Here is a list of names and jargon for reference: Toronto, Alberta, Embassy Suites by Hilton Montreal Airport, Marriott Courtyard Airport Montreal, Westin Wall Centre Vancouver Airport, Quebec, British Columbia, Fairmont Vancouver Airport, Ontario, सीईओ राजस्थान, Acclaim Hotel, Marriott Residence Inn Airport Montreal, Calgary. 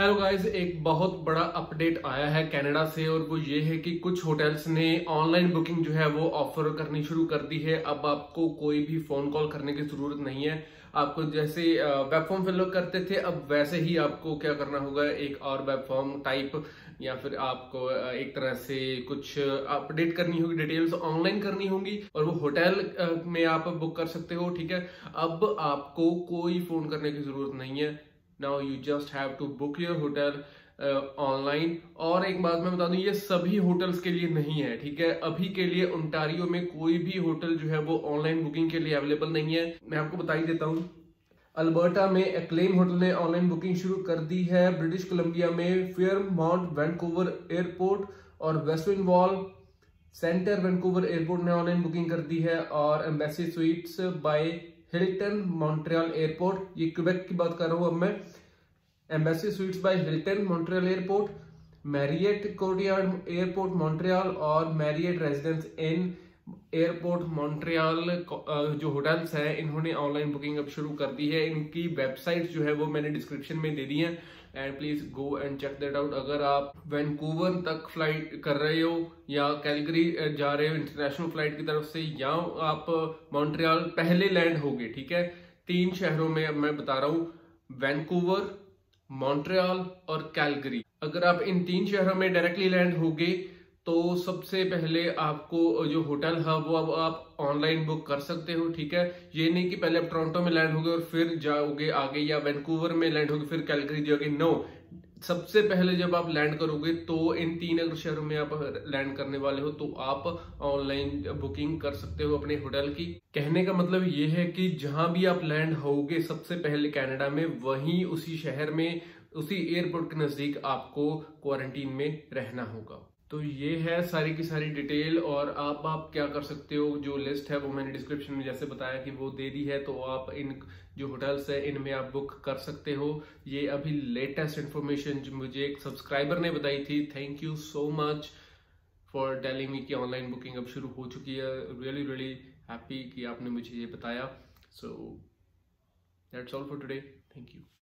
Hello guys, एक बहुत बड़ा अपडेट आया है कनाडा से और वो ये है कि कुछ होटल्स ने ऑनलाइन बुकिंग जो है वो ऑफर करनी शुरू कर दी है। अब आपको कोई भी फ़ोन कॉल करने की ज़रूरत नहीं है। आपको जैसे वेब फॉर्म फिल करते थे, अब वैसे ही आपको क्या करना होगा, एक और वेब फॉर्म टाइप या फिर आपको एक तरह से कुछ अपडेट करनी होगी, डिटेल्स ऑनलाइन करनी होंगी और वो होटल में आप बुक कर सकते हो। ठीक है, अब आपको कोई फ़ोन करने की ज़रूरत नहीं है। Now you just have to book your hotel online. और एक बात मैं बता दूं, ये सभी होटल्स के लिए नहीं है। ठीक है, अभी के लिए ओंटारियो में कोई भी होटल जो है वो ऑनलाइन बुकिंग के लिए अवेलेबल नहीं है। मैं आपको बता ही देता हूँ, अल्बर्टा में एक्लेम होटल ने ऑनलाइन बुकिंग शुरू कर दी है। ब्रिटिश कोलंबिया में फेयरमॉन्ट वैंकूवर एयरपोर्ट और Westin wall centre Vancouver airport ने ऑनलाइन बुकिंग कर दी है। और Embassy Suites by Hilton Montreal airport, ये क्वेबेक की बात कर रहा हूँ अब मैं, Embassy Suites by Hilton Montreal airport, Marriott Courtyard airport Montreal और Marriott Residence Inn airport Montreal जो होटल्स हैं, इन्होंने ऑनलाइन बुकिंग अब शुरू कर दी है। इनकी वेबसाइट जो है वो मैंने डिस्क्रिप्शन में दे दी है and please go and check that out. अगर आप वैंकूवर तक फ्लाइट कर रहे हो या कैलगरी जा रहे हो इंटरनेशनल फ्लाइट की तरफ से, या आप मॉन्ट्रियल पहले लैंड होगे। ठीक है, तीन शहरों में अब मैं बता रहा हूँ, वैंकूवर, मॉन्ट्रियल और कैलगरी। अगर आप इन तीन शहरों में डायरेक्टली लैंड होगे तो सबसे पहले आपको जो होटल है वो अब आप ऑनलाइन बुक कर सकते हो। ठीक है, ये नहीं कि पहले आप टोरंटो में लैंड होगे और फिर जाओगे आगे, या वैंकूवर में लैंड होगे फिर कैलगरी जाओगे। नो, सबसे पहले जब आप लैंड करोगे तो इन तीन अगर शहरों में आप लैंड करने वाले हो तो आप ऑनलाइन बुकिंग कर सकते हो अपने होटल की। कहने का मतलब ये है कि जहां भी आप लैंड होगे सबसे पहले कनाडा में, वहीं उसी शहर में उसी एयरपोर्ट के नज़दीक आपको क्वारंटीन में रहना होगा। तो ये है सारी की सारी डिटेल और आप क्या कर सकते हो। जो लिस्ट है वो मैंने डिस्क्रिप्शन में जैसे बताया कि वो दे दी है, तो आप इन जो होटल्स हैं इनमें आप बुक कर सकते हो। ये अभी लेटेस्ट इन्फॉर्मेशन जो मुझे एक सब्सक्राइबर ने बताई थी। Thank you so much for telling me कि ऑनलाइन बुकिंग अब शुरू हो चुकी है। रियली रियली हैप्पी कि आपने मुझे ये बताया। So that's all for today, thank you.